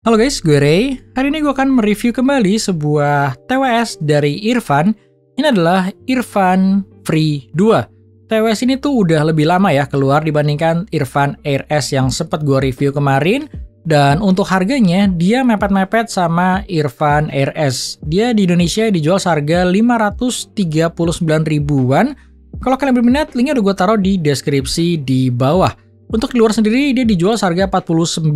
Halo guys, gue Ray. Hari ini gue akan mereview kembali sebuah TWS dari Earfun. Ini adalah Earfun Free 2. TWS ini tuh udah lebih lama ya keluar dibandingkan Earfun Air S yang sempat gue review kemarin. Dan untuk harganya, dia mepet-mepet sama Earfun Air S. Dia di Indonesia dijual seharga 539.000-an. Kalau kalian berminat, linknya udah gue taruh di deskripsi di bawah. Untuk di luar sendiri, dia dijual seharga $49,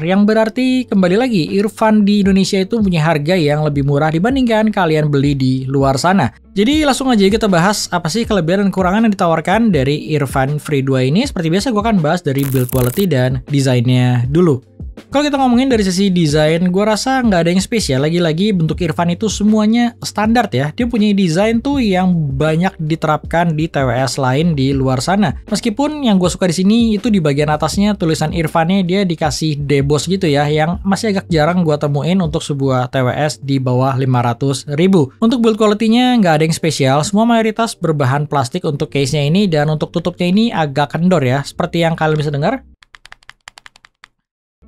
yang berarti kembali lagi, Earfun di Indonesia itu punya harga yang lebih murah dibandingkan kalian beli di luar sana. Jadi langsung aja kita bahas apa sih kelebihan dan kekurangan yang ditawarkan dari Earfun Free 2 ini. Seperti biasa, gue akan bahas dari build quality dan desainnya dulu. Kalau kita ngomongin dari sisi desain, gue rasa nggak ada yang spesial. Lagi-lagi bentuk Earfun itu semuanya standar ya. Dia punya desain tuh yang banyak diterapkan di TWS lain di luar sana. Meskipun yang gue suka di sini itu di bagian atasnya tulisan Earfunnya dia dikasih deboss gitu ya, yang masih agak jarang gua temuin untuk sebuah TWS di bawah 500.000. Untuk build quality-nya nggak ada yang spesial, semua mayoritas berbahan plastik untuk case-nya ini, dan untuk tutupnya ini agak kendor ya, seperti yang kalian bisa dengar.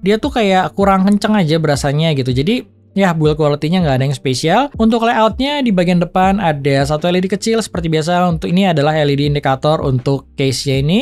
Dia tuh kayak kurang kenceng aja berasanya gitu. Jadi ya, build quality-nya nggak ada yang spesial. Untuk layout-nya di bagian depan ada satu LED kecil seperti biasa. Untuk ini adalah LED indikator untuk case-nya ini.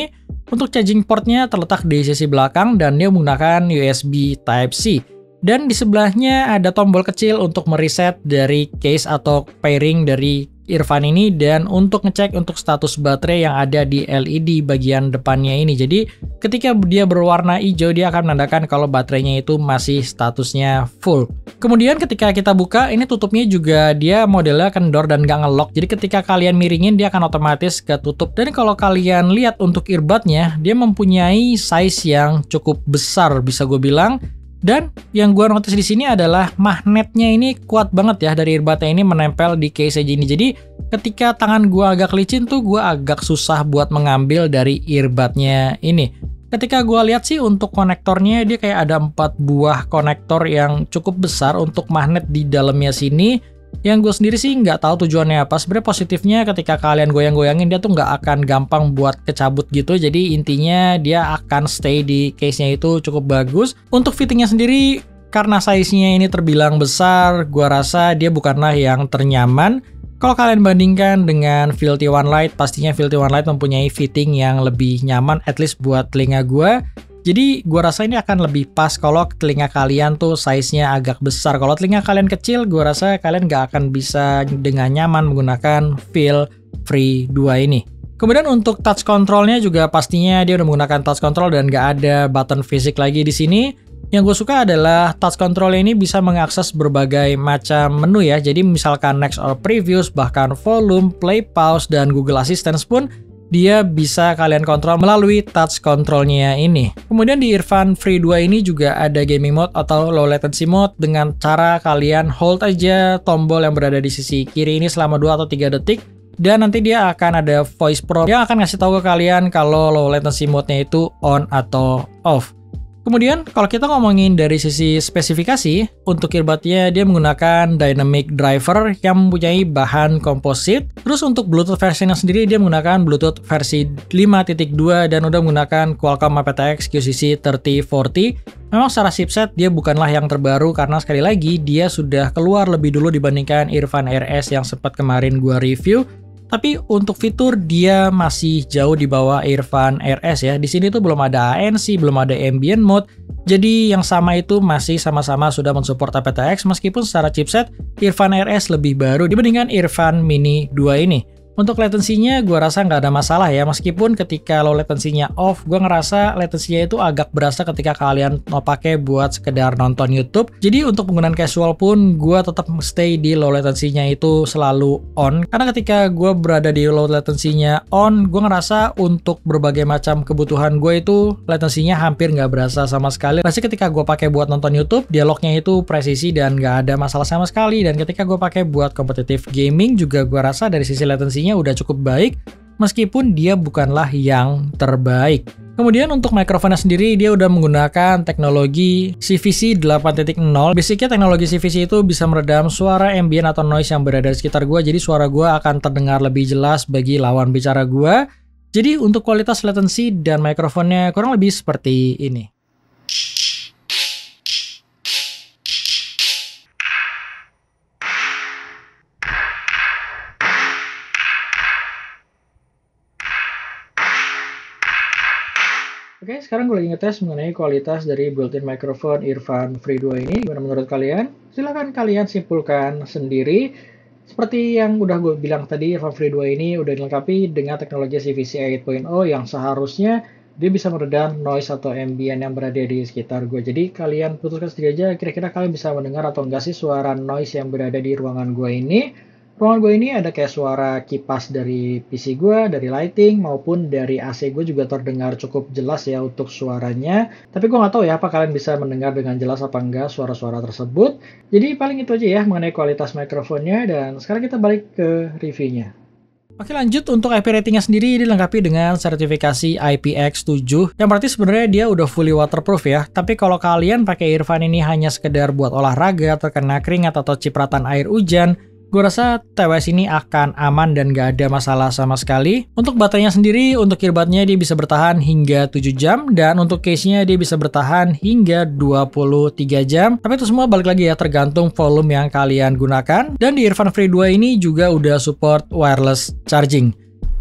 Untuk charging port-nya terletak di sisi belakang dan dia menggunakan USB Type-C. Dan di sebelahnya ada tombol kecil untuk mereset dari case atau pairing dari Earfun ini, dan untuk ngecek untuk status baterai yang ada di LED bagian depannya ini. Jadi ketika dia berwarna hijau, dia akan menandakan kalau baterainya itu masih statusnya full. Kemudian ketika kita buka, ini tutupnya juga dia modelnya kendor dan gak nge-lock. Jadi ketika kalian miringin, dia akan otomatis ketutup. Dan kalau kalian lihat untuk earbudnya, dia mempunyai size yang cukup besar bisa gue bilang. Dan yang gue notice di sini adalah magnetnya ini kuat banget ya, dari earbudnya ini menempel di case ini. Jadi ketika tangan gue agak licin tuh, gue agak susah buat mengambil dari earbudnya ini. Ketika gue lihat sih untuk konektornya, dia kayak ada 4 buah konektor yang cukup besar untuk magnet di dalamnya sini. Yang gue sendiri sih nggak tahu tujuannya apa. Sebenarnya positifnya ketika kalian goyang-goyangin, dia tuh nggak akan gampang buat kecabut gitu. Jadi intinya dia akan stay di case-nya itu cukup bagus. Untuk fittingnya sendiri, karena size-nya ini terbilang besar, gue rasa dia bukanlah yang ternyaman. Kalau kalian bandingkan dengan Filthy One Lite, pastinya Filthy One Lite mempunyai fitting yang lebih nyaman, at least buat telinga gue. Jadi gue rasa ini akan lebih pas kalau telinga kalian tuh size-nya agak besar. Kalau telinga kalian kecil, gue rasa kalian gak akan bisa dengan nyaman menggunakan Earfun Free 2 ini. Kemudian untuk touch controlnya juga pastinya dia udah menggunakan touch control dan gak ada button fisik lagi di sini. Yang gue suka adalah touch control ini bisa mengakses berbagai macam menu ya. Jadi misalkan next or previous, bahkan volume, play, pause, dan Google Assistant pun dia bisa kalian kontrol melalui touch controlnya ini. Kemudian di Earfun Free 2 ini juga ada gaming mode atau low latency mode dengan cara kalian hold aja tombol yang berada di sisi kiri ini selama 2 atau 3 detik. Dan nanti dia akan ada voice prompt yang akan ngasih tahu ke kalian kalau low latency mode-nya itu on atau off. Kemudian kalau kita ngomongin dari sisi spesifikasi, untuk earbudnya dia menggunakan dynamic driver yang mempunyai bahan komposit. Terus untuk Bluetooth version sendiri, dia menggunakan Bluetooth versi 5.2 dan udah menggunakan Qualcomm aptX QCC 3040. Memang secara chipset dia bukanlah yang terbaru, karena sekali lagi dia sudah keluar lebih dulu dibandingkan Earfun RS yang sempat kemarin gua review. Tapi untuk fitur dia masih jauh di bawah Earfun RS ya. Di sini tuh belum ada ANC, belum ada ambient mode. Jadi yang sama itu masih sama-sama sudah mensupport APTX, meskipun secara chipset Earfun RS lebih baru dibandingkan Earfun Mini 2 ini. Untuk latensinya gue rasa nggak ada masalah ya. Meskipun ketika low latensinya off, gue ngerasa latensinya itu agak berasa ketika kalian mau pakai buat sekedar nonton YouTube. Jadi untuk penggunaan casual pun gue tetap stay di low latensinya itu selalu on. Karena ketika gue berada di low latensinya on, gue ngerasa untuk berbagai macam kebutuhan gue itu latensinya hampir nggak berasa sama sekali. Pasti ketika gue pakai buat nonton YouTube, dialognya itu presisi dan nggak ada masalah sama sekali. Dan ketika gue pakai buat kompetitif gaming juga, gue rasa dari sisi latensinya udah cukup baik, meskipun dia bukanlah yang terbaik. Kemudian untuk mikrofonnya sendiri, dia udah menggunakan teknologi CVC 8.0. Basicnya teknologi CVC itu bisa meredam suara ambient atau noise yang berada di sekitar gua, jadi suara gua akan terdengar lebih jelas bagi lawan bicara gua. Jadi untuk kualitas latency dan mikrofonnya kurang lebih seperti ini. Oke, sekarang gue lagi ngetes mengenai kualitas dari built-in microphone Earfun Free 2 ini. Gimana menurut kalian? Silahkan kalian simpulkan sendiri. Seperti yang udah gue bilang tadi, Earfun Free 2 ini udah dilengkapi dengan teknologi CVC 8.0 yang seharusnya dia bisa meredam noise atau ambient yang berada di sekitar gue. Jadi kalian putuskan sendiri aja, kira-kira kalian bisa mendengar atau enggak sih suara noise yang berada di ruangan gue ini. Ruangan gue ini ada kayak suara kipas dari PC gue, dari lighting, maupun dari AC gue juga terdengar cukup jelas ya untuk suaranya. Tapi gue nggak tahu ya apa kalian bisa mendengar dengan jelas apa enggak suara-suara tersebut. Jadi paling itu aja ya mengenai kualitas mikrofonnya, dan sekarang kita balik ke reviewnya. Oke, lanjut untuk IP ratingnya sendiri dilengkapi dengan sertifikasi IPX7 yang berarti sebenarnya dia udah fully waterproof ya. Tapi kalau kalian pakai earphone ini hanya sekedar buat olahraga, terkena keringat atau cipratan air hujan, gue rasa TWS ini akan aman dan gak ada masalah sama sekali. Untuk baterainya sendiri, untuk earbudnya dia bisa bertahan hingga 7 jam dan untuk case-nya dia bisa bertahan hingga 23 jam. Tapi itu semua balik lagi ya tergantung volume yang kalian gunakan. Dan di Earfun Free 2 ini juga udah support wireless charging.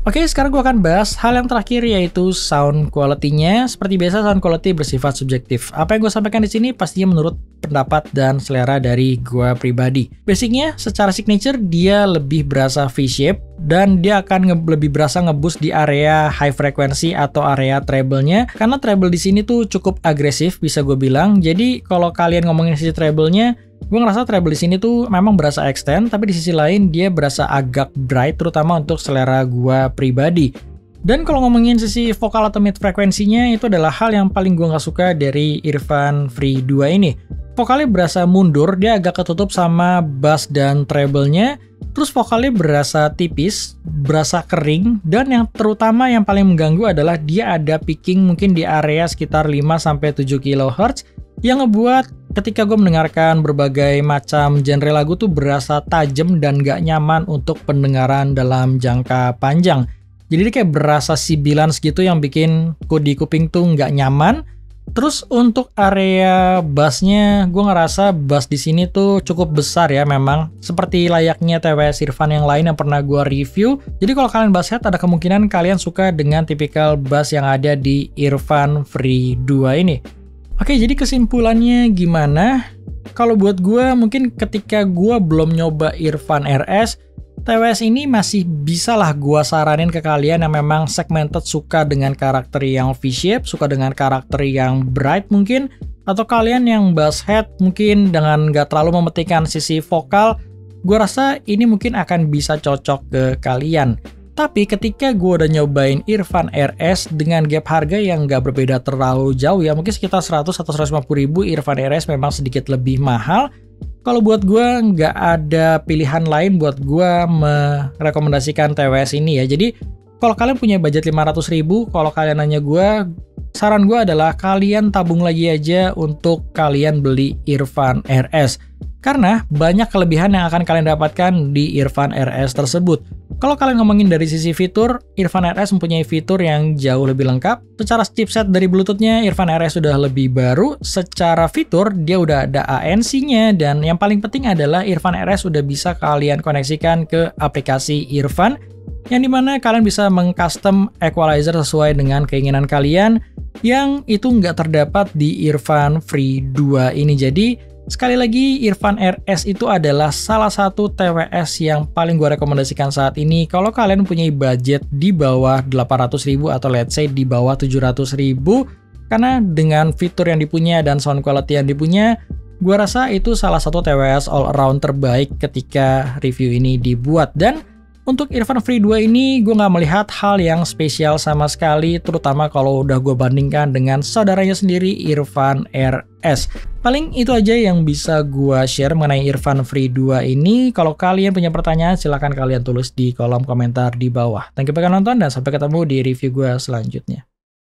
Oke, sekarang gue akan bahas hal yang terakhir yaitu sound quality-nya. Seperti biasa, sound quality bersifat subjektif. Apa yang gue sampaikan di sini pastinya menurut pendapat dan selera dari gue pribadi. Basicnya, secara signature dia lebih berasa V-shape dan dia akan lebih berasa ngeboost di area high frequency atau area treble-nya. Karena treble di sini tuh cukup agresif, bisa gue bilang. Jadi kalau kalian ngomongin sisi treble-nya, gue ngerasa treble di sini tuh memang berasa extend, tapi di sisi lain dia berasa agak bright, terutama untuk selera gue pribadi. Dan kalau ngomongin sisi vokal atau mid frekuensinya, itu adalah hal yang paling gue nggak suka dari Earfun Free 2 ini. Vokalnya berasa mundur, dia agak ketutup sama bass dan treble-nya. Terus vokalnya berasa tipis, berasa kering, dan yang terutama yang paling mengganggu adalah dia ada picking mungkin di area sekitar 5-7 kHz yang ngebuat ketika gue mendengarkan berbagai macam genre lagu tuh berasa tajam dan gak nyaman untuk pendengaran dalam jangka panjang. Jadi dia kayak berasa sibilan segitu yang bikin di kuping tuh gak nyaman. Terus untuk area bassnya, gue ngerasa bass di sini tuh cukup besar ya memang. Seperti layaknya TWS Earfun yang lain yang pernah gue review. Jadi kalau kalian basshead, ada kemungkinan kalian suka dengan tipikal bass yang ada di Earfun Free 2 ini. Oke, jadi kesimpulannya gimana? Kalau buat gue, mungkin ketika gue belum nyoba Earfun RS, TWS ini masih bisa lah gue saranin ke kalian yang memang segmented, suka dengan karakter yang V-shape, suka dengan karakter yang bright mungkin, atau kalian yang basshead mungkin dengan gak terlalu mementingkan sisi vokal, gue rasa ini mungkin akan bisa cocok ke kalian. Tapi ketika gue udah nyobain Earfun RS dengan gap harga yang gak berbeda terlalu jauh ya, mungkin sekitar 100-150 ribu, Earfun RS memang sedikit lebih mahal. Kalau buat gue nggak ada pilihan lain buat gue merekomendasikan TWS ini ya. Jadi kalau kalian punya budget 500 ribu, kalau kalian nanya gue, saran gue adalah kalian tabung lagi aja untuk kalian beli Earfun RS. Karena banyak kelebihan yang akan kalian dapatkan di Earfun RS tersebut. Kalau kalian ngomongin dari sisi fitur, Earfun RS mempunyai fitur yang jauh lebih lengkap. Secara chipset dari Bluetooth-nya, Earfun RS sudah lebih baru. Secara fitur, dia udah ada ANC-nya. Dan yang paling penting adalah Earfun RS sudah bisa kalian koneksikan ke aplikasi Earfun, yang dimana kalian bisa meng-custom equalizer sesuai dengan keinginan kalian, yang itu nggak terdapat di Earfun Free 2 ini. Jadi sekali lagi, Earfun RS itu adalah salah satu TWS yang paling gue rekomendasikan saat ini kalau kalian punya budget di bawah 800 ribu atau let's say di bawah 700 ribu, karena dengan fitur yang dipunya dan sound quality yang dipunya, gue rasa itu salah satu TWS all around terbaik ketika review ini dibuat. Dan untuk Earfun Free 2 ini gue nggak melihat hal yang spesial sama sekali, terutama kalau udah gue bandingkan dengan saudaranya sendiri Earfun RS. Paling itu aja yang bisa gue share mengenai Earfun Free 2 ini. Kalau kalian punya pertanyaan, silahkan kalian tulis di kolom komentar di bawah. Thank you banyak nonton dan sampai ketemu di review gue selanjutnya.